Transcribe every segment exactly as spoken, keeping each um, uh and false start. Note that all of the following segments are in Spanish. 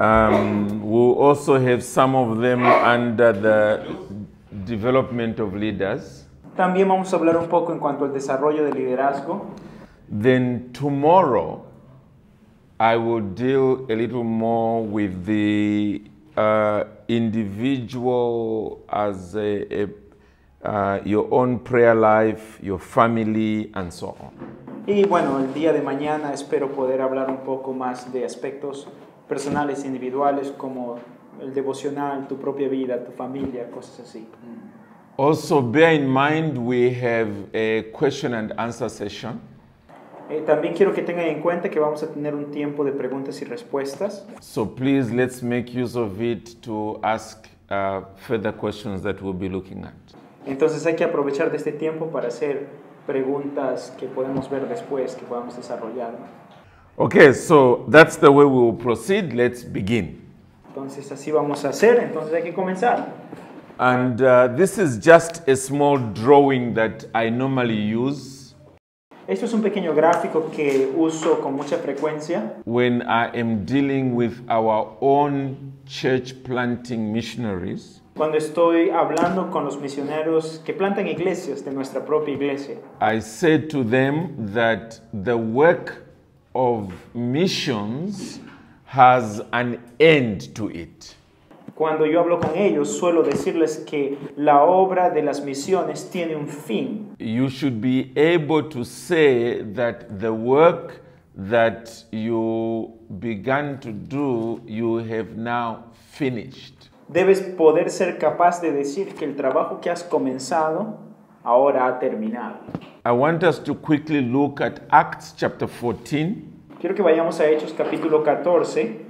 Um, we'll also have some of them under the development of leaders. También vamos a hablar un poco en cuanto al desarrollo del liderazgo. Then tomorrow I will deal a little more with the uh, individual as a, a, uh, your own prayer life, your family, and so on. Y bueno, el día de mañana espero poder hablar un poco más de aspectos personales, individuales, como el devocional, tu propia vida, tu familia, cosas así. Also, bear in mind we have a question and answer session. Eh, también quiero que tengan en cuenta que vamos a tener un tiempo de preguntas y respuestas. So please let's make use of it to ask uh, further questions that we'll be looking at. Entonces hay que aprovechar de este tiempo para hacer preguntas que podemos ver después, que podamos desarrollar. Okay, so that's the way we will proceed. Let's begin. Entonces así vamos a hacer. Entonces hay que comenzar. And uh, this is just a small drawing that I normally use. Esto es un pequeño gráfico que uso con mucha frecuencia. When I am dealing with our own church planting missionaries. Cuando estoy hablando con los misioneros que plantan iglesias de nuestra propia iglesia. I say to them that the work of missions has an end to it. Cuando yo hablo con ellos, suelo decirles que la obra de las misiones tiene un fin. You should be able to say that the work that you began to do, you have now finished. Debes poder ser capaz de decir que el trabajo que has comenzado ahora ha terminado. I want us to quickly look at Acts chapter fourteen. Quiero que vayamos a Hechos capítulo catorce.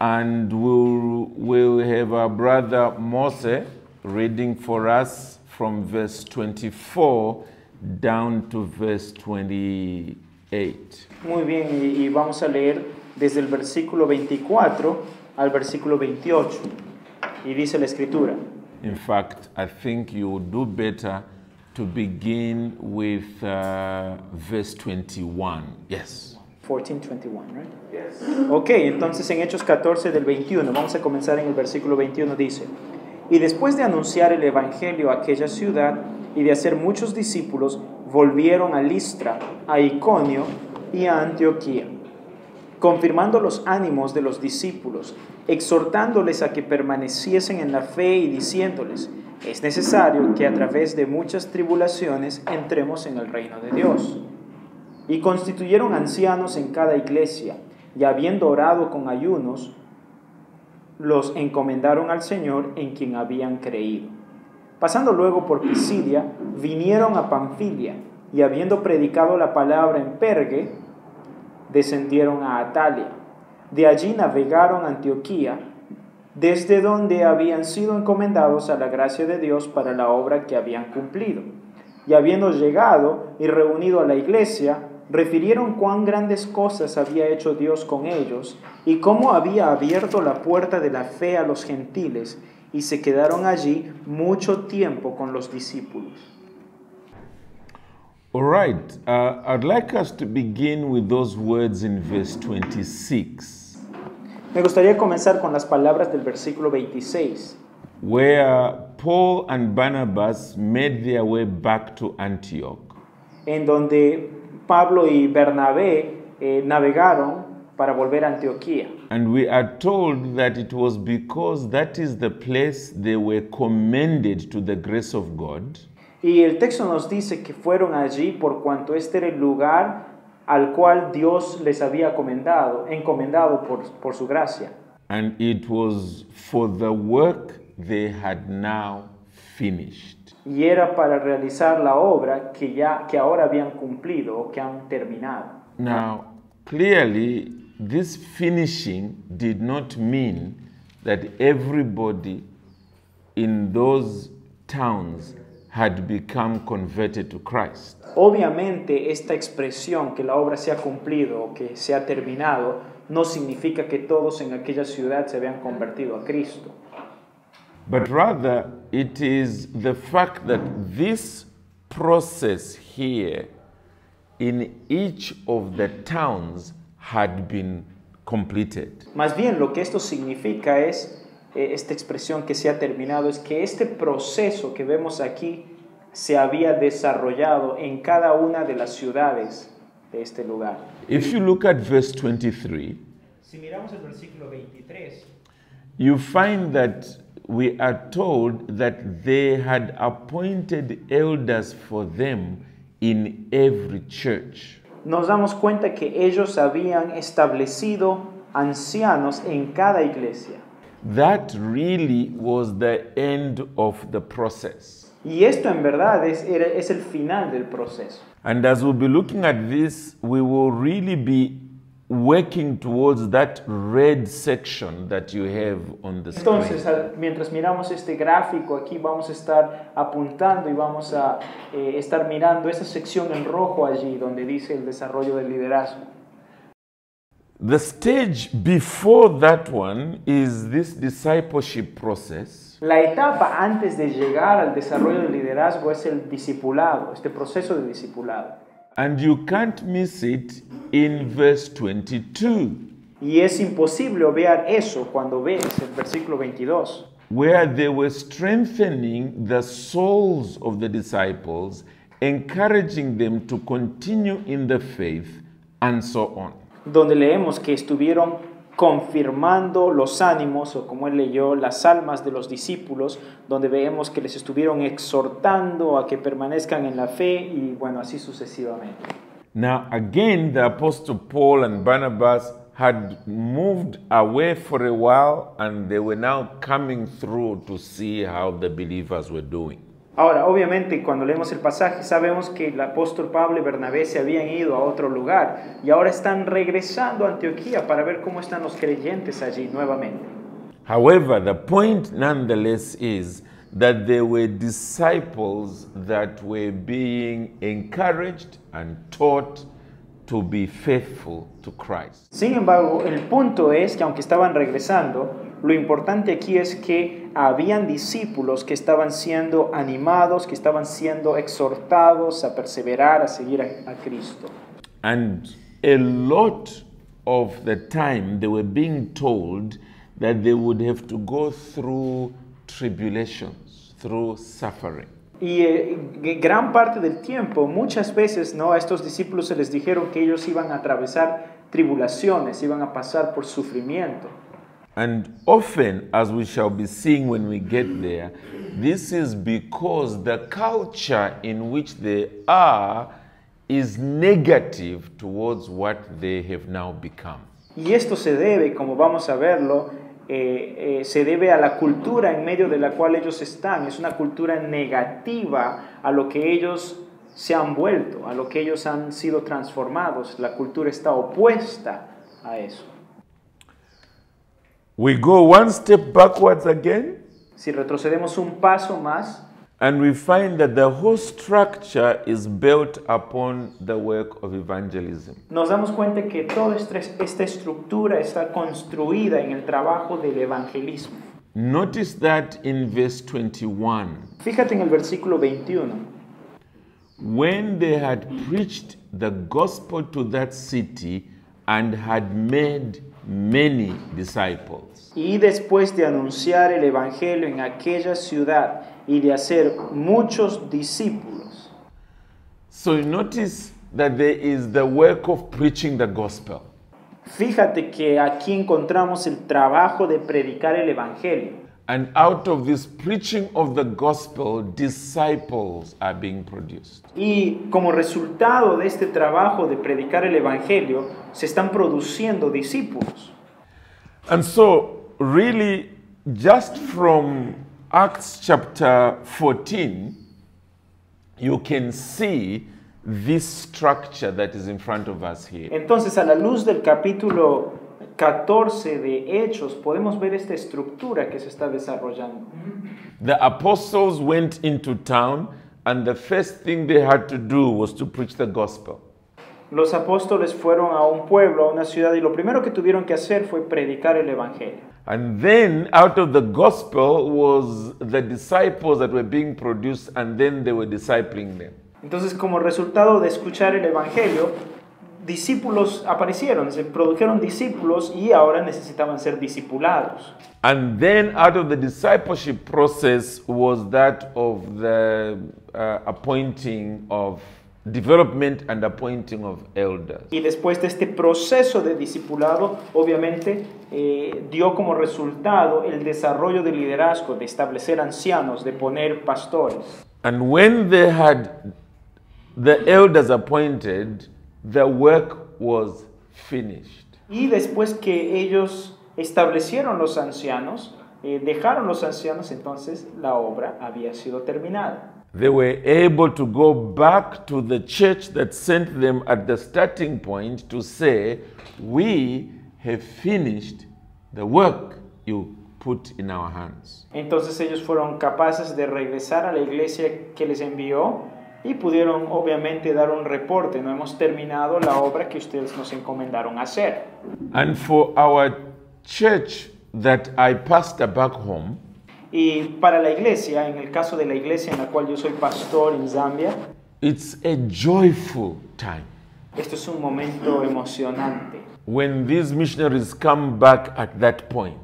And we'll, we'll have our brother Mose reading for us from verse twenty-four down to verse twenty-eight. Muy bien, y vamos a leer desde el versículo veinticuatro al versículo veintiocho. Y dice la escritura. In fact, I think you would do better to begin with uh, verse twenty-one. Yes. fourteen twenty-one, right? Yes. Ok, entonces en Hechos catorce del veintiuno, vamos a comenzar en el versículo veintiuno, dice: Y después de anunciar el evangelio a aquella ciudad y de hacer muchos discípulos, volvieron a Listra, a Iconio y a Antioquía, confirmando los ánimos de los discípulos, exhortándoles a que permaneciesen en la fe y diciéndoles: es necesario que a través de muchas tribulaciones entremos en el reino de Dios. Y constituyeron ancianos en cada iglesia, y habiendo orado con ayunos, los encomendaron al Señor en quien habían creído. Pasando luego por Pisidia, vinieron a Panfilia, y habiendo predicado la palabra en Pergue, descendieron a Atalia. De allí navegaron a Antioquía, desde donde habían sido encomendados a la gracia de Dios para la obra que habían cumplido. Y habiendo llegado y reunido a la iglesia, refirieron cuán grandes cosas había hecho Dios con ellos y cómo había abierto la puerta de la fe a los gentiles, y se quedaron allí mucho tiempo con los discípulos. All right, uh, I'd like us to begin with those words in verse twenty-six. Me gustaría comenzar con las palabras del versículo veintiséis. Where Paul and Barnabas made their way back to Antioch. En donde Pablo y Bernabé eh, navegaron para volver a Antioquía. And we are told that it was because that is the place they were commended to the grace of God. Y el texto nos dice que fueron allí por cuanto este era el lugar al cual Dios les había comendado, encomendado por, por su gracia. And it was for the work they had now finished. Y era para realizar la obra que ya que ahora habían cumplido o que han terminado. Now, clearly, this finishing did not mean that everybody in those towns had become converted to Christ. Obviamente, esta expresión que la obra se ha cumplido o que se ha terminado no significa que todos en aquella ciudad se habían convertido a Cristo. But rather, it is the fact that this process here in each of the towns had been completed. Más bien lo que esto significa es, eh, esta expresión que se ha terminado, es que este proceso que vemos aquí se había desarrollado en cada una de las ciudades de este lugar. If you look at verse twenty-three, si miramos el versículo veintitrés, you find that we are told that they had appointed elders for them in every church. Nos damos cuenta que ellos habían establecido ancianos en cada iglesia. That really was the end of the process. Y esto en verdad es, es el final del proceso. And as we'll be looking at this, we will really be working towards that red section that you have on the screen. Entonces, mientras miramos este gráfico aquí, vamos a estar apuntando y vamos a eh, estar mirando esa sección en rojo allí donde dice el desarrollo del liderazgo. The stage before that one is this discipleship process. La etapa antes de llegar al desarrollo del liderazgo es el discipulado, este proceso de discipulado. And you can't miss it in verse twenty-two. Y es imposible obviar eso cuando ves el versículo veintidós. Where they were strengthening the souls of the disciples, encouraging them to continue in the faith, and so on. Donde leemos que estuvieron confirmando los ánimos, o como él leyó, las almas de los discípulos, donde vemos que les estuvieron exhortando a que permanezcan en la fe y bueno, así sucesivamente. Now again the apostle Paul and Barnabas had moved away for a while and they were now coming through to see how the believers were doing. Ahora, obviamente, cuando leemos el pasaje, sabemos que el apóstol Pablo y Bernabé se habían ido a otro lugar y ahora están regresando a Antioquía para ver cómo están los creyentes allí nuevamente. However, the point nonetheless is that there were disciples that were being encouraged and taught to be faithful to Christ. Sin embargo, el punto es que aunque estaban regresando, lo importante aquí es que habían discípulos que estaban siendo animados, que estaban siendo exhortados a perseverar, a seguir a, a Cristo. And a lot of the time they were being told that they would have to go through tribulations, through suffering. Y eh, gran parte del tiempo, muchas veces, ¿no?, a estos discípulos se les dijeron que ellos iban a atravesar tribulaciones, iban a pasar por sufrimiento. And often, as we shall be seeing when we get there, this is because the culture in which they are is negative towards what they have now become. Y esto se debe, como vamos a verlo, eh, eh, se debe a la cultura en medio de la cual ellos están. Es una cultura negativa a lo que ellos se han vuelto, a lo que ellos han sido transformados. La cultura está opuesta a eso. We go one step backwards again. Si retrocedemos un paso más. And we find that the whole structure is built upon the work of evangelism. Nos damos cuenta que toda esta estructura está construida en el trabajo del evangelismo. Notice that in verse twenty-one. Fíjate en el versículo veintiuno. When they had preached the gospel to that city and had made many disciples. Y después de anunciar el evangelio en aquella ciudad y de hacer muchos discípulos. So notice that there is the work of preaching the gospel. Fíjate que aquí encontramos el trabajo de predicar el evangelio. And out of this preaching of the gospel, disciples are being produced. Y como resultado de este trabajo de predicar el evangelio, se están produciendo discípulos. And so, really, just from Acts chapter fourteen, you can see this structure that is in front of us here. Entonces, a la luz del capítulo catorce de Hechos, podemos ver esta estructura que se está desarrollando. The apostles went into town and the first thing they had to do was to preach the gospel. Los apóstoles fueron a un pueblo, a una ciudad, y lo primero que tuvieron que hacer fue predicar el evangelio. And then out of the gospel was the disciples that were being produced, and then they were discipling them. Entonces, como resultado de escuchar el evangelio, discípulos aparecieron, se produjeron discípulos y ahora necesitaban ser discipulados. And then out of the discipleship process was that of the uh, appointing of development and appointing of elders. Y después de este proceso de discipulado, obviamente eh, dio como resultado el desarrollo del liderazgo, de establecer ancianos, de poner pastores. And when they had the elders appointed, the work was finished. Y después que ellos establecieron los ancianos, eh, dejaron los ancianos, entonces la obra había sido terminada. They were able to go back to the church that sent them at the starting point to say, "We have finished the work you put in our hands." Entonces ellos fueron capaces de regresar a la iglesia que les envió y pudieron obviamente dar un reporte: no hemos terminado la obra que ustedes nos encomendaron hacer. And for our church that I pastor back home, y para la iglesia, en el caso de la iglesia en la cual yo soy pastor en Zambia, it's a joyful time. Esto es un momento emocionante. When these missionaries come back at that point,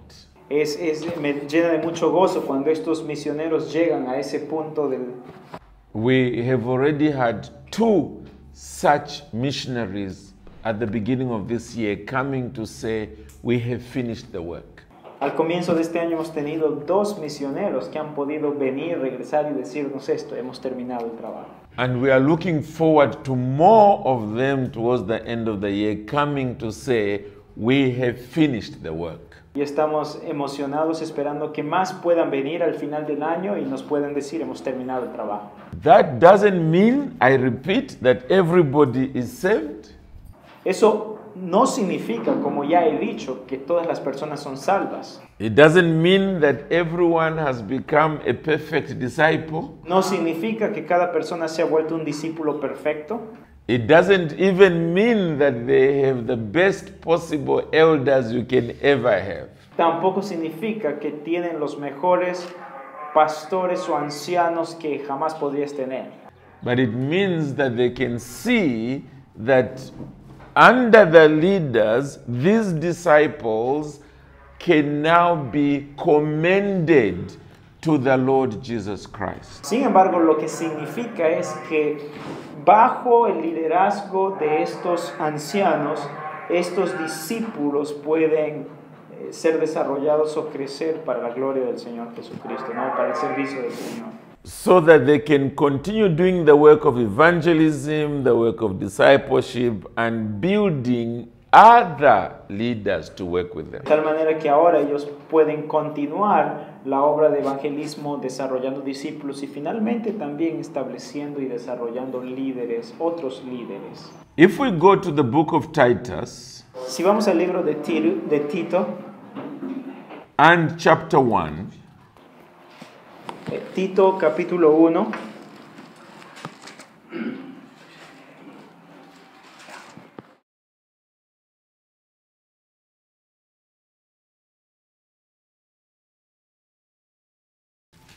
es, es me llena de mucho gozo cuando estos misioneros llegan a ese punto del... We have already had two such missionaries at the beginning of this year coming to say, "We have finished the work." Al comienzo de este año hemos tenido dos misioneros que han podido venir, regresar y decirnos esto: hemos terminado el trabajo. And we are looking forward to more of them towards the end of the year coming to say, "We have finished the work." Y estamos emocionados esperando que más puedan venir al final del año y nos puedan decir: hemos terminado el trabajo. That doesn't mean, I repeat, that everybody is saved. Eso no significa, como ya he dicho, que todas las personas son salvas. It doesn't mean that everyone has become a perfect disciple. No significa que cada persona se ha vuelto un discípulo perfecto. It doesn't even mean that they have the best possible elders you can ever have. Tampoco significa que tienen los mejores pastores o ancianos que jamás podrías tener. But it means that they can see that under the leaders, these disciples can now be commended to the Lord Jesus Christ. Sin embargo, lo que significa es que bajo el liderazgo de estos ancianos, estos discípulos pueden ser desarrollados o crecer para la gloria del Señor Jesucristo, ¿no? Para el servicio del Señor. So that they can continue doing the work of evangelism, the work of discipleship, and building other leaders to work with them. De tal manera que ahora ellos pueden continuar la obra de evangelismo, desarrollando discípulos y finalmente también estableciendo y desarrollando líderes, otros líderes. If we go to the book of Titus, si vamos al libro de Tito, de Tito and chapter one, Tito capítulo uno,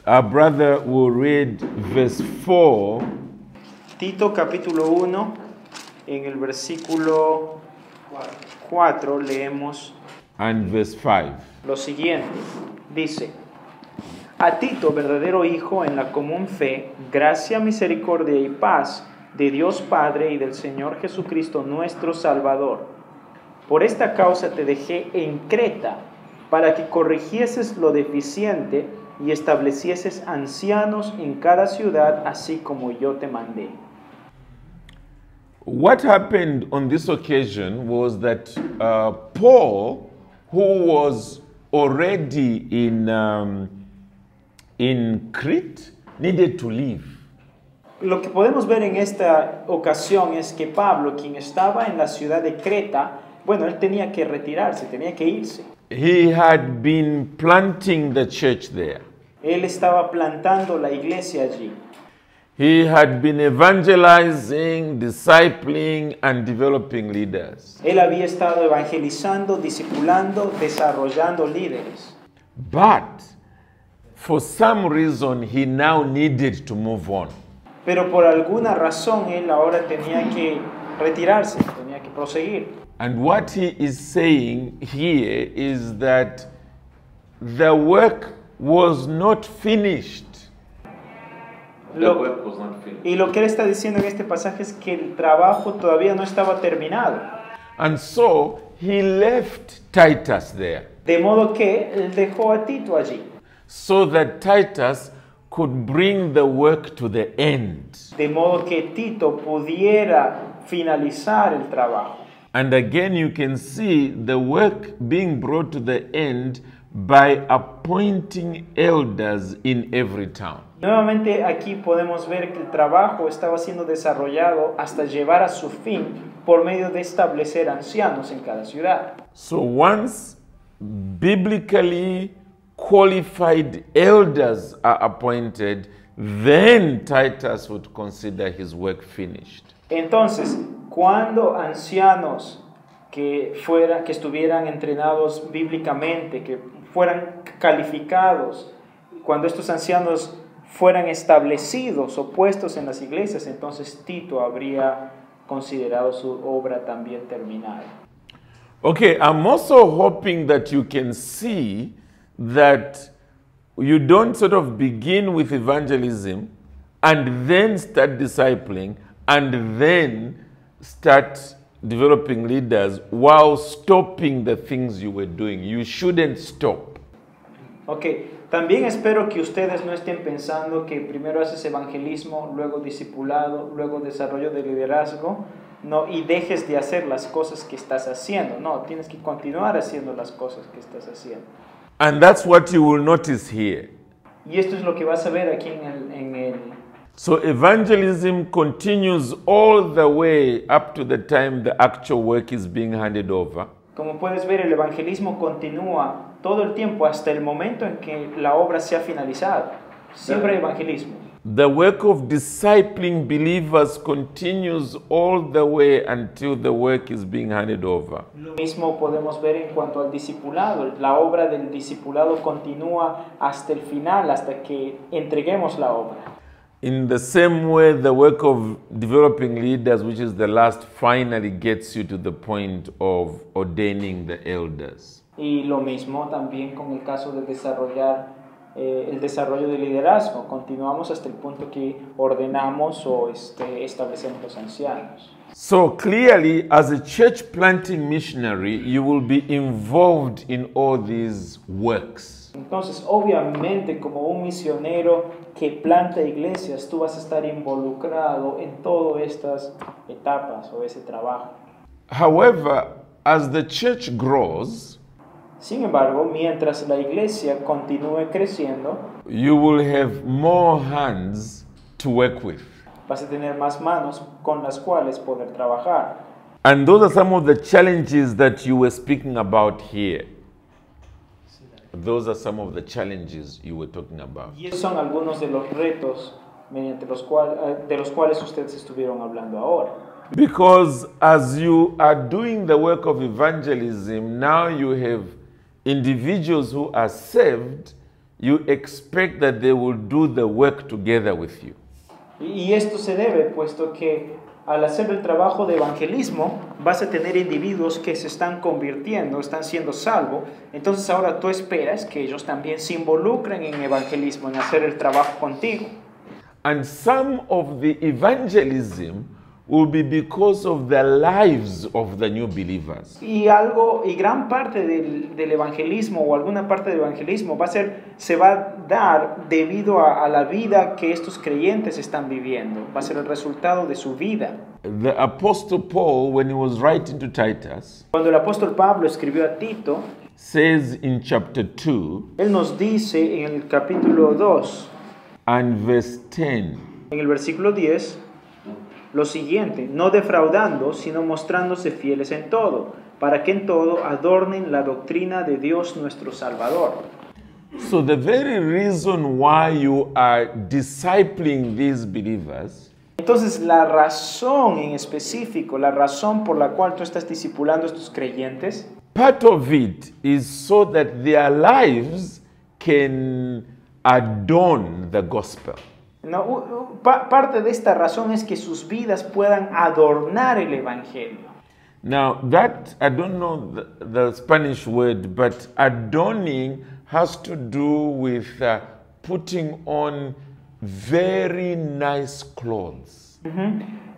our brother will read verse four. Tito capítulo uno, en el versículo cuatro leemos. And verse five. Lo siguiente dice: a Tito, verdadero hijo en la común fe, gracia, misericordia y paz de Dios Padre y del Señor Jesucristo nuestro Salvador. Por esta causa te dejé en Creta, para que corrigieses lo deficiente y establecieses ancianos en cada ciudad, así como yo te mandé. What happened on this occasion was that uh, Paul, who was already in um, in Crete, needed to leave. Lo que podemos ver en esta ocasión es que Pablo, quien estaba en la ciudad de Creta, bueno, él tenía que retirarse, tenía que irse. He had been planting the church there. Él estaba plantando la iglesia allí. He had been evangelizing, discipling, and developing leaders. Él había estado evangelizando, discipulando, desarrollando líderes. But for some reason he now needed to move on. Pero por alguna razón él ahora tenía que retirarse, tenía que proseguir. And what he is saying here is that the work was not finished. Lo, was not finished. Y lo que él está diciendo en este pasaje es que el trabajo todavía no estaba terminado. And so he left Titus there. De modo que él dejó a Tito allí. So that Titus could bring the work to the end. De modo que Tito pudiera finalizar el trabajo. And again you can see the work being brought to the end by appointing elders in every town. Nuevamente aquí podemos ver que el trabajo estaba siendo desarrollado hasta llevar a su fin por medio de establecer ancianos en cada ciudad. So once biblically qualified elders are appointed, then Titus would consider his work finished. Entonces, cuando ancianos que fueran, que estuvieran entrenados bíblicamente, que fueran calificados, cuando estos ancianos fueran establecidos o puestos en las iglesias, entonces Tito habría considerado su obra también terminada. Okay, I'm also hoping that you can see that you don't sort of begin with evangelism and then start discipling and then start developing leaders while stopping the things you were doing. You shouldn't stop. Okay. También espero que ustedes no estén pensando que primero haces evangelismo, luego discipulado, luego desarrollo de liderazgo, no, y dejes de hacer las cosas que estás haciendo. No, tienes que continuar haciendo las cosas que estás haciendo. And that's what you will notice here. Y esto es lo que vas a ver aquí en el, en el... So evangelism continues all the way up to the time the actual work is being handed over. Como puedes ver, el evangelismo continúa todo el tiempo hasta el momento en que la obra sea finalizada. Siempre evangelismo. The work of discipling believers continues all the way until the work is being handed over. Lo mismo podemos ver en cuanto al discipulado. La obra del discipulado continúa hasta el final, hasta que entreguemos la obra. In the same way, the work of developing leaders, which is the last, finally gets you to the point of ordaining the elders. Y lo mismo también con el caso de desarrollar eh, el desarrollo del liderazgo. Continuamos hasta el punto que ordenamos o este, establecemos los ancianos. So clearly, as a church planting missionary, you will be involved in all these works. Entonces, obviamente, como un misionero que planta iglesias, tú vas a estar involucrado en todas estas etapas o ese trabajo. However, as the church grows, sin embargo, mientras la iglesia continúe creciendo, you will have more hands to work with. Vas a tener más manos con las cuales poder trabajar. And those are some of the challenges that you were speaking about here. Those are some of the challenges you were talking about. Y esos son algunos de los retos mediante los cual, de los cuales ustedes estuvieron hablando ahora. Because as you are doing the work of evangelism, now you have individuals who are saved, you expect that they will do the work together with you. Y esto se debe puesto que al hacer el trabajo de evangelismo, vas a tener individuos que se están convirtiendo, están siendo salvos. Entonces ahora tú esperas que ellos también se involucren en evangelismo, en hacer el trabajo contigo. And some of the evangelism will be because of the lives of the new believers. Y algo, y gran parte del, del evangelismo o alguna parte del evangelismo va a ser, se va a dar debido a, a la vida que estos creyentes están viviendo. Va a ser el resultado de su vida. The Apostle Paul, when he was writing to Titus, cuando el apóstol Pablo escribió a Tito, says in chapter two, él nos dice en el capítulo dos, and verse ten, en el versículo diez, lo siguiente: no defraudando, sino mostrándose fieles en todo, para que en todo adornen la doctrina de Dios nuestro Salvador. So the very reason why you are discipling these believers. Entonces la razón en específico, la razón por la cual tú estás discipulando a estos creyentes, part of it is so that their lives can adorn the gospel. ¿no? Parte de esta razón es que sus vidas puedan adornar el evangelio. Now that I don't know the, the Spanish word, but adorning has to do with uh, putting on very nice clothes. Uh-huh.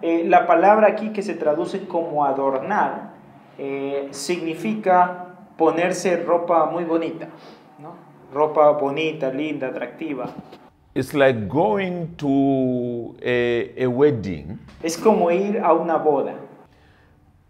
eh, la palabra aquí que se traduce como adornar eh, significa ponerse ropa muy bonita, ¿no? Ropa bonita, linda, atractiva. It's like going to a, a wedding. Es como ir a una boda.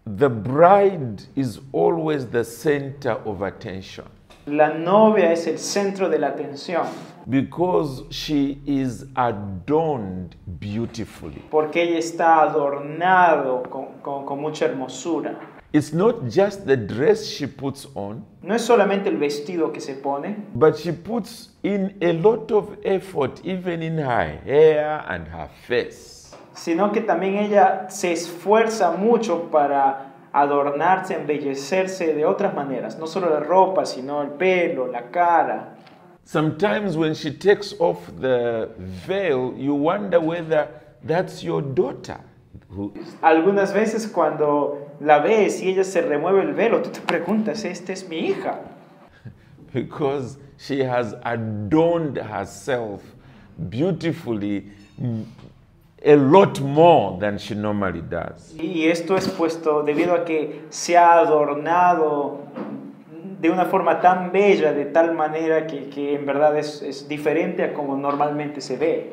The bride is always the center of attention. La novia es el centro de la atención. Because she is adorned beautifully. Porque ella está adornado con, con, con mucha hermosura. It's not just the dress she puts on. No es solamente el vestido que se pone. But she puts in a lot of effort, even in her hair and her face. Sino que también ella se esfuerza mucho para adornarse, embellecerse de otras maneras, no solo la ropa, sino el pelo, la cara. Sometimes when she takes off the veil, you wonder whether that's your daughter. Algunas veces cuando la ves y ella se remueve el velo, tú te preguntas, ¿esta es mi hija? Because she has adorned herself beautifully. A lot more than she normally does. Y esto es puesto debido a que se ha adornado de una forma tan bella, de tal manera que, que en verdad es, es diferente a como normalmente se ve.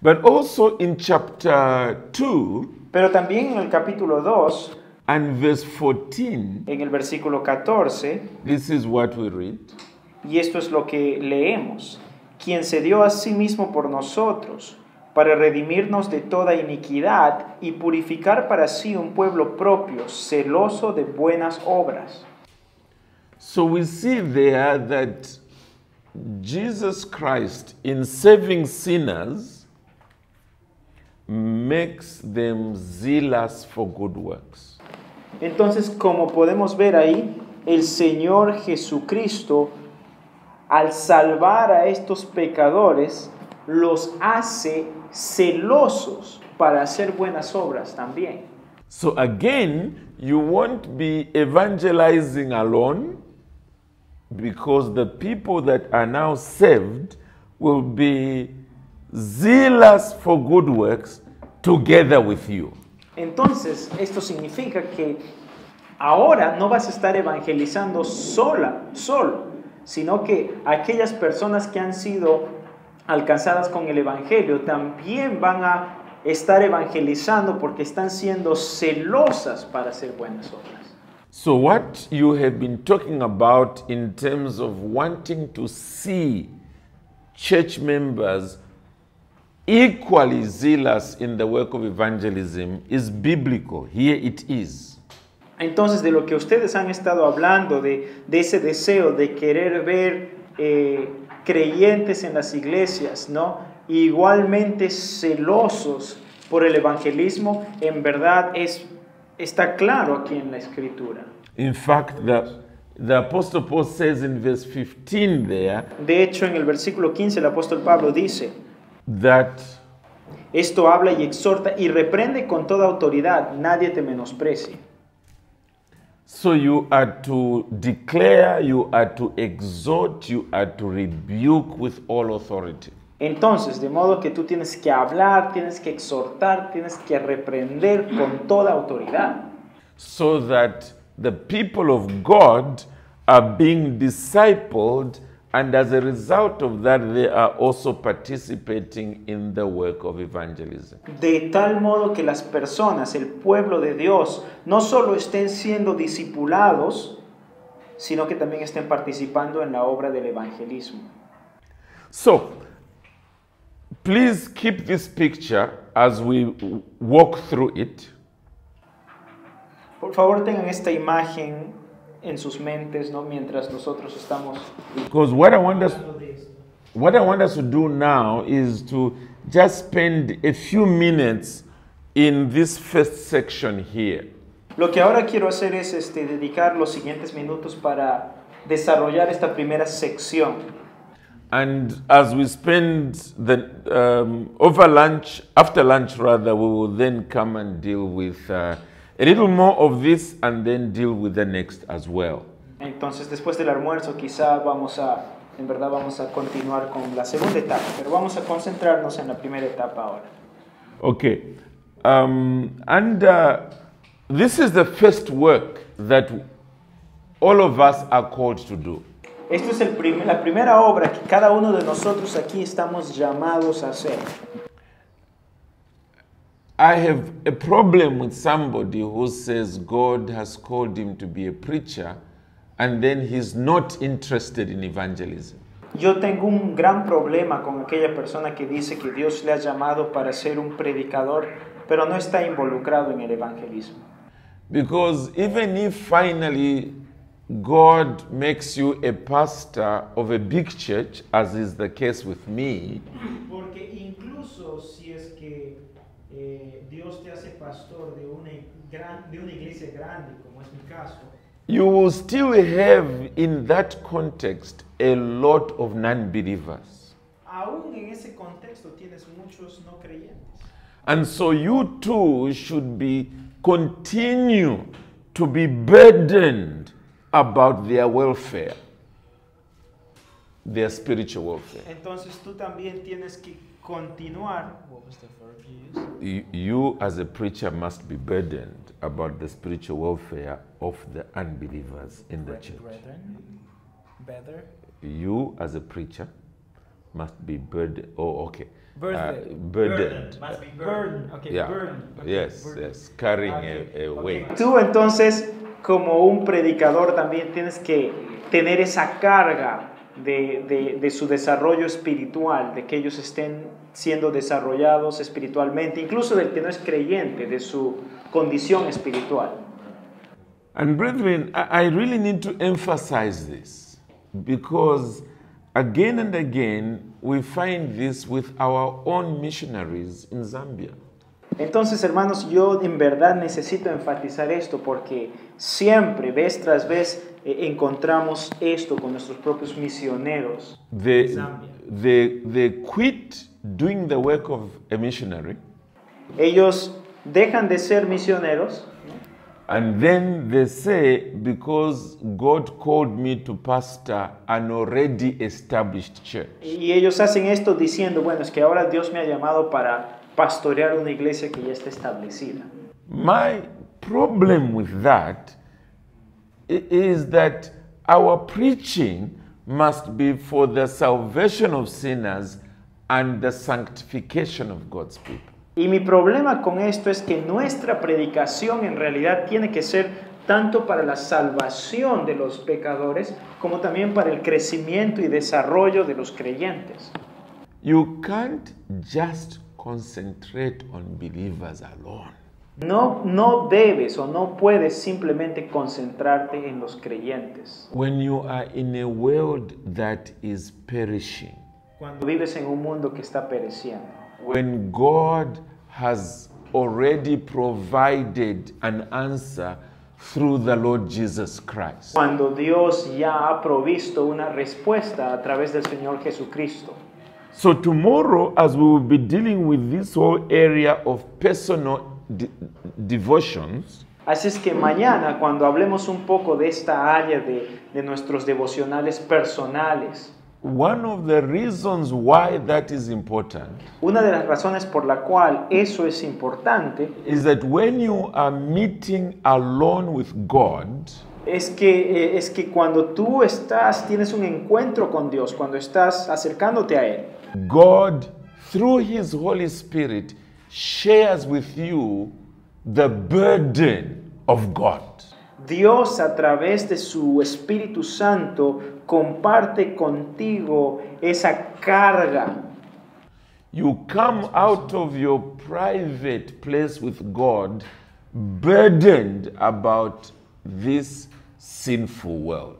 But also in chapter two, pero también en el capítulo dos, and verse fourteen, en el versículo catorce, this is what we read. Y esto es lo que leemos. Quien se dio a sí mismo por nosotros, para redimirnos de toda iniquidad y purificar para sí un pueblo propio, celoso de buenas obras. So we see there that Jesus Christ, in saving sinners, makes them zealous for good works. Entonces, como podemos ver ahí, el Señor Jesucristo, al salvar a estos pecadores, los hace celosos para hacer buenas obras también. So again, you won't be evangelizing alone, because the people that are now saved will be zealous for good works together with you. Entonces, esto significa que ahora no vas a estar evangelizando sola, solo, sino que aquellas personas que han sido alcanzadas con el evangelio también van a estar evangelizando porque están siendo celosas para hacer buenas obras. So what you have been talking about in terms of wanting to see church members equally zealous in the work of evangelism is biblical. Here it is. Entonces, de lo que ustedes han estado hablando, de, de ese deseo de querer ver eh, creyentes en las iglesias, ¿no?, igualmente celosos por el evangelismo, en verdad es, está claro aquí en la Escritura. In fact, the, the Apostle Paul says in verse fifteen there, de hecho, en el versículo quince el apóstol Pablo dice, that esto habla y exhorta y reprende con toda autoridad, nadie te menosprecie. So you are to declare, you are to exhort, you are to rebuke with all authority. Entonces, de modo que tú tienes que hablar, tienes que exhortar, tienes que reprender con toda autoridad. So that the people of God are being discipled, and as a result of that, they are also participating in the work of evangelism. De tal modo que las personas, el pueblo de Dios, no solo estén siendo discipulados, sino que también estén participando en la obra del evangelismo. So, please keep this picture as we walk through it. Por favor, tengan esta imagen en sus mentes, ¿no?, mientras nosotros estamos. Because what I want us, what I want us to do now is to just spend a few minutes in this first section here. Lo que ahora quiero hacer es este, dedicar los siguientes minutos para desarrollar esta primera sección. And as we spend the, um, over lunch, after lunch rather, we will then come and deal with uh, a little more of this and then deal with the next as well. Entonces, después del almuerzo, quizá vamos a, en verdad vamos a continuar con la segunda etapa, pero vamos a concentrarnos en la primera etapa ahora. Okay, um, and uh, this is the first work that all of us are called to do. Esto es el prim- la primera obra que cada uno de nosotros aquí estamos llamados a hacer. I have a problem with somebody who says God has called him to be a preacher and then he's not interested in evangelism. Yo tengo un gran problema con aquella persona que dice que Dios le ha llamado para ser un predicador, pero no está involucrado en el evangelismo. Because even if finally God makes you a pastor of a big church, as is the case with me. Porque incluso si es que eh, Dios te hace pastor de una, gran, de una iglesia grande, como es mi caso, you will still have in that context a lot of non-believers. Aún en ese contexto tienes muchos no creyentes. And so you too should be continue to be burdened about their welfare, their spiritual welfare. Entonces tú también tienes que continuar. What was the verb you used? You, as a preacher, must be burdened about the spiritual welfare of the unbelievers in the church. Brethren? Better? You, as a preacher, must be burdened. Oh, okay. Burdened. Uh, burdened. Burdened. Must be burdened. Okay, yeah. Burdened. Okay, yes, burdened. Yes, carrying okay. a, a weight. Okay. Tú entonces, como un predicador, también tienes que tener esa carga de, de, de su desarrollo espiritual, de que ellos estén siendo desarrollados espiritualmente, incluso del que no es creyente, de su condición espiritual. And brethren, I really need to emphasize this, because again and again we find this with our own missionaries in Zambia. Entonces, hermanos, yo en verdad necesito enfatizar esto porque siempre, vez tras vez, eh, encontramos esto con nuestros propios misioneros. They, they, they quit doing the work of a missionary. Ellos dejan de ser misioneros. And then they say, because God called me to pastor an already established church. Y ellos hacen esto diciendo, bueno, es que ahora Dios me ha llamado para pastorear una iglesia que ya está establecida. My problem with that is that our preaching must be for the salvation of sinners and the sanctification of God's people. Y mi problema con esto es que nuestra predicación en realidad tiene que ser tanto para la salvación de los pecadores como también para el crecimiento y desarrollo de los creyentes. You can't just concentrate on believers alone. No, no debes o no puedes simplemente concentrarte en los creyentes. When you are in a world that is perishing. Cuando vives en un mundo que está pereciendo. When God has already provided an answer through the Lord Jesus Christ. Cuando Dios ya ha provisto una respuesta a través del Señor Jesucristo. So tomorrow, as we will be dealing with this whole area of personal de devotions, así es que mañana, cuando hablemos un poco de esta área de, de nuestros devocionales personales, one of the reasons why that is important, una de las razones por la cual eso es importante, is that when you are meeting alone with God, Es que, es que cuando tú estás, tienes un encuentro con Dios, cuando estás acercándote a Él, God, through His Holy Spirit, shares with you the burden of God. Dios, a través de su Espíritu Santo, comparte contigo esa carga. You come out of your private place with God, burdened about this sinful world.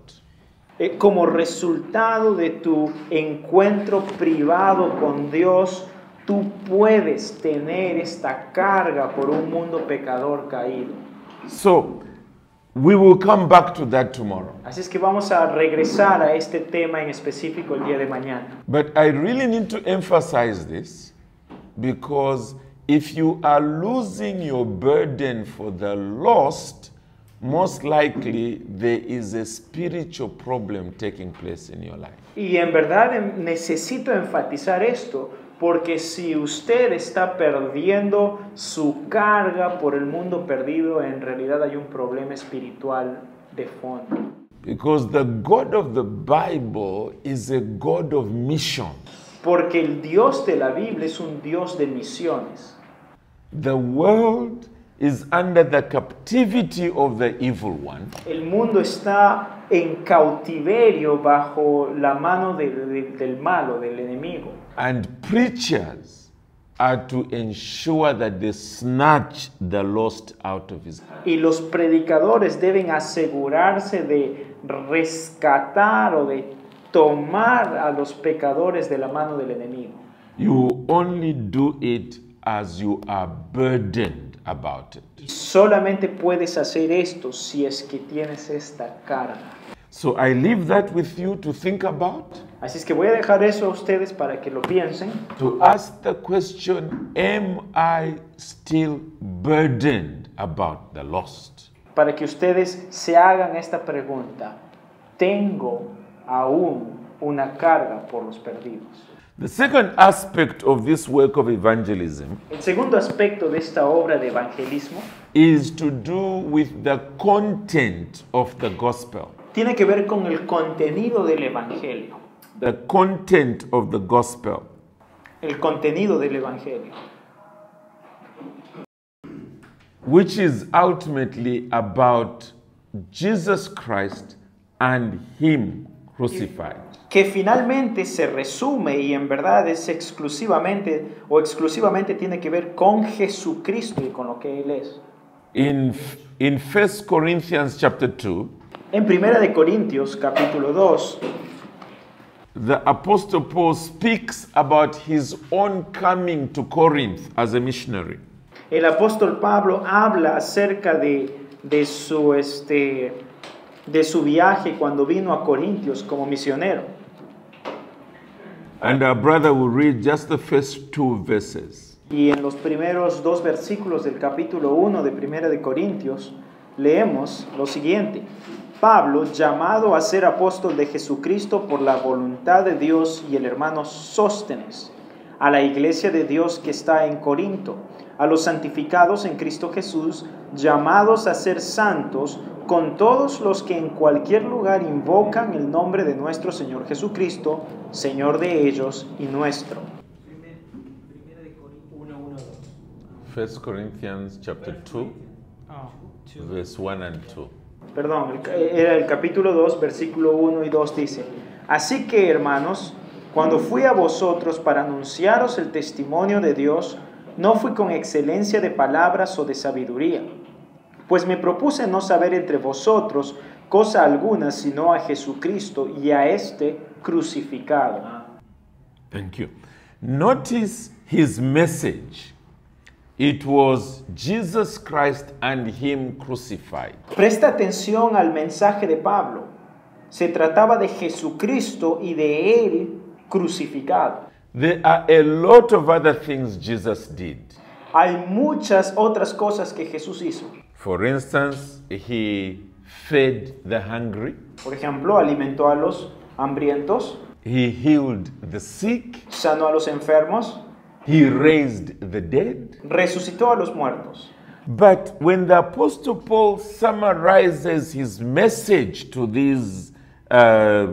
Como resultado de tu encuentro privado con Dios, tú puedes tener esta carga por un mundo pecador caído. So, We will come back to that tomorrow. Así es que vamos a regresar a este tema en específico el día de mañana. But I really need to emphasize this because if you are losing your burden for the lost, most likely there is a spiritual problem taking place in your life. Y en verdad necesito enfatizar esto. Porque si usted está perdiendo su carga por el mundo perdido, en realidad hay un problema espiritual de fondo. Because the God of the Bible is a God of mission. Porque el Dios de la Biblia es un Dios de misiones. The world is under the captivity of the evil one. El mundo está en cautiverio bajo la mano de, de, del malo, del enemigo. And preachers are to ensure that they snatch the lost out of his hand. Y los predicadores deben asegurarse de rescatar o de tomar a los pecadores de la mano del enemigo. You only do it as you are burdened about it. Y solamente puedes hacer esto si es que tienes esta carga. So I leave that with you to think about. Así es que voy a dejar eso a ustedes para que lo piensen. To ask the question, am I still burdened about the lost? Para que ustedes se hagan esta pregunta, ¿tengo aún una carga por los perdidos? The second aspect of this work of evangelism, el segundo aspecto de esta obra de evangelismo, is to do with the content of the gospel. Tiene que ver con el contenido del evangelio. The content of the gospel. El contenido del evangelio. Which is ultimately about Jesus Christ and Him crucified. Que finalmente se resume y en verdad es exclusivamente o exclusivamente tiene que ver con Jesucristo y con lo que Él es. In, in First Corinthians chapter two. En Primera de Corintios capítulo dos. The Apostle Paul speaks about his own coming to Corinth as a missionary. El apóstol Pablo habla acerca de, de, su, este, de su viaje cuando vino a Corintios como misionero. And our brother will read just the first two verses. Y en los primeros dos versículos del capítulo uno de Primera de Corintios leemos lo siguiente. Pablo, llamado a ser apóstol de Jesucristo por la voluntad de Dios y el hermano Sóstenes, a la iglesia de Dios que está en Corinto, a los santificados en Cristo Jesús, llamados a ser santos, con todos los que en cualquier lugar invocan el nombre de nuestro Señor Jesucristo, Señor de ellos y nuestro. First Corinthians chapter two, verse one and two. Perdón, era el capítulo dos, versículo uno y dos dice: Así que, hermanos, cuando fui a vosotros para anunciaros el testimonio de Dios, no fui con excelencia de palabras o de sabiduría, pues me propuse no saber entre vosotros cosa alguna sino a Jesucristo y a este crucificado. Thank you. Notice his message. It was Jesus Christ and Him crucified. Presta atención al mensaje de Pablo. Se trataba de Jesucristo y de Él crucificado. There are a lot of other things Jesus did. Hay muchas otras cosas que Jesús hizo. For instance, He fed the hungry. Por ejemplo, alimentó a los hambrientos. He healed the sick. Sanó a los enfermos. He raised the dead. Resucitó a los muertos. But when the Apostle Paul summarizes his message to these uh,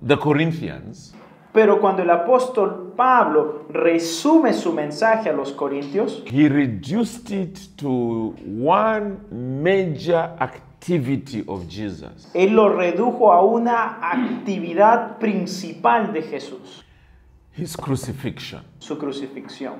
the Corinthians, pero cuando el apóstol Pablo resume su mensaje a los corintios, he reduced it to one major activity of Jesus. Él lo redujo a una actividad principal de Jesús. His crucifixion. Su crucifixión.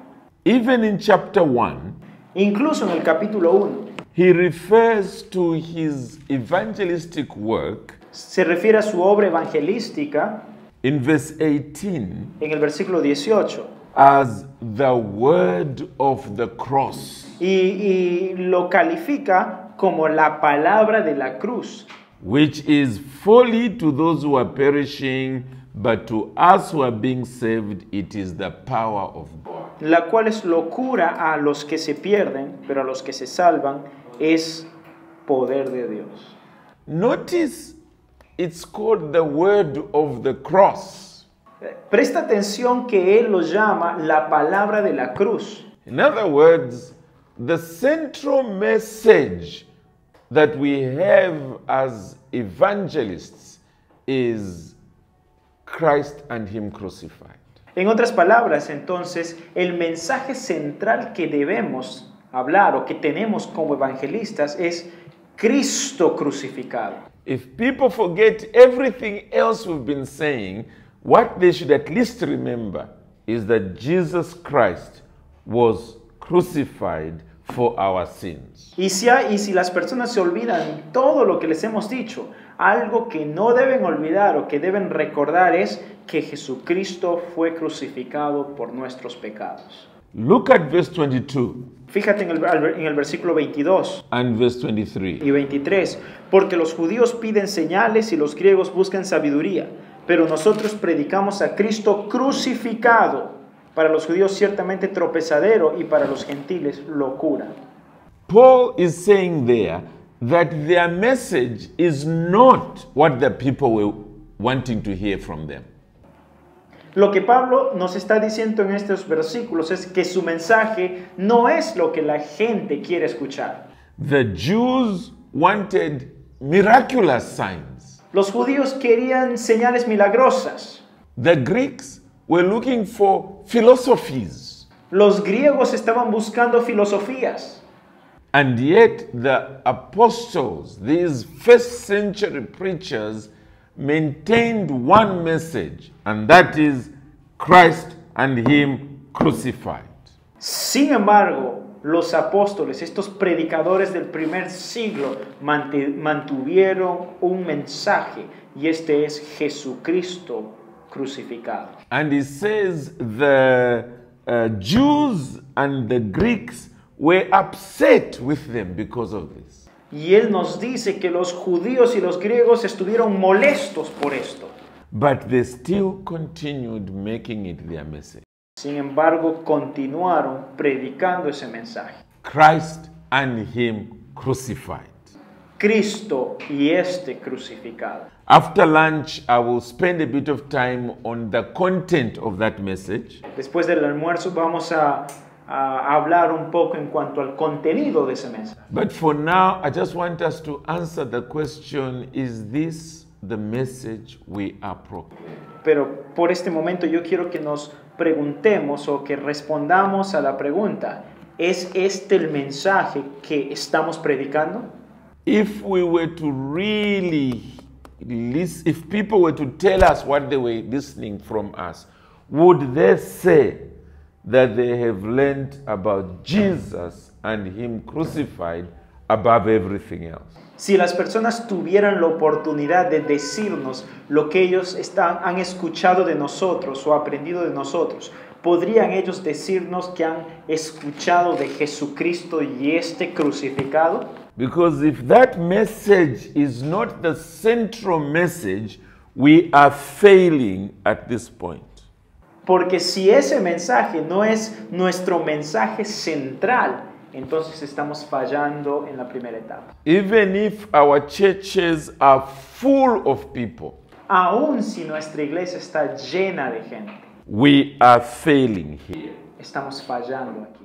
Even in chapter one, incluso en el capítulo uno, he refers to his evangelistic work. Se refiere a su obra evangelística. In verse eighteen, en el versículo dieciocho, as the word of the cross. Y, y lo califica como la palabra de la cruz, which is folly to those who are perishing, but to us who are being saved, it is the power of God. La cual es locura a los que se pierden, pero a los que se salvan es poder de Dios. Notice, it's called the word of the cross. Presta atención que él lo llama la palabra de la cruz. In other words, the central message that we have as evangelists is Christ and him crucified. En otras palabras, entonces, el mensaje central que debemos hablar o que tenemos como evangelistas es Cristo crucificado. If people forget everything else we've been saying, what they should at least remember is that Jesus Christ was crucified for our sins. Y si, hay, y si las personas se olvidan todo lo que les hemos dicho, algo que no deben olvidar o que deben recordar es que Jesucristo fue crucificado por nuestros pecados. Look at verse veintidós. Fíjate en el, en el versículo veintidós and verse veintitrés. Y veintitrés. Porque los judíos piden señales y los griegos buscan sabiduría, pero nosotros predicamos a Cristo crucificado, para los judíos ciertamente tropezadero y para los gentiles locura. Paul is saying there that their message is not what the people were wanting to hear from them. Lo que Pablo nos está diciendo en estos versículos es que su mensaje no es lo que la gente quiere escuchar. The Jews wanted miraculous signs. Los judíos querían señales milagrosas. The Greeks were looking for philosophies. Los griegos estaban buscando filosofías. And yet the apostles, these first century preachers, maintained one message, and that is Christ and him crucified. Sin embargo, los apóstoles, estos predicadores del primer siglo, mantuvieron un mensaje, y este es Jesucristo crucificado. And he says the uh, Jews and the Greeks were upset with them because of this. Y él nos dice que los judíos y los griegos estuvieron molestos por esto. But they still continued making it their message. Sin embargo, continuaron predicando ese mensaje. Christ and him crucified. Cristo y este crucificado. After lunch, I will spend a bit of time on the content of that message. Después del almuerzo vamos a a hablar un poco en cuanto al contenido de ese mensaje. But for now, I just want us to answer the question, is this the message we are proclaiming? Pero por este momento yo quiero que nos preguntemos o que respondamos a la pregunta, ¿es este el mensaje que estamos predicando? If we were to really listen, if people were to tell us what they were listening from us, would they say that they have learned about Jesus and him crucified above everything else? Si las personas tuvieran la oportunidad de decirnos lo que ellos están, han escuchado de nosotros o aprendido de nosotros, ¿podrían ellos decirnos que han escuchado de Jesucristo y este crucificado? Because if that message is not the central message, we are failing at this point. Porque si ese mensaje no es nuestro mensaje central, entonces estamos fallando en la primera etapa. Even if our churches are full of people, aun si nuestra iglesia está llena de gente, we are failing here. Estamos fallando aquí.